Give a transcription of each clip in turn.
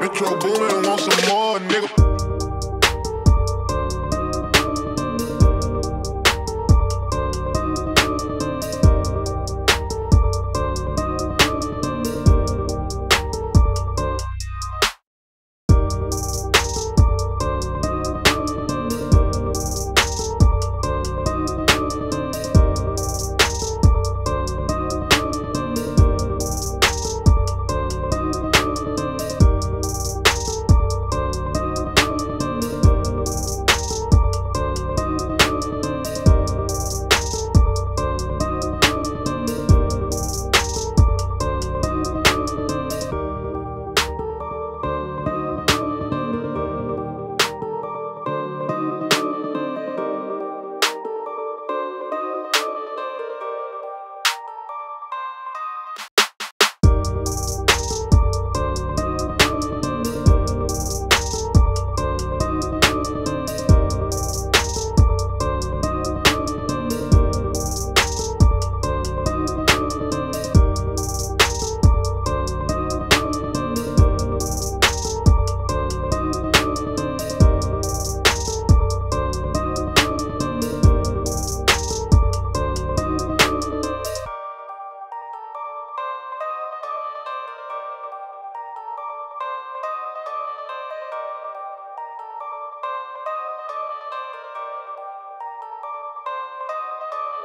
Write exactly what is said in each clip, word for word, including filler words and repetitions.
Retro Boomin' want some more, nigga.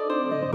Thank you.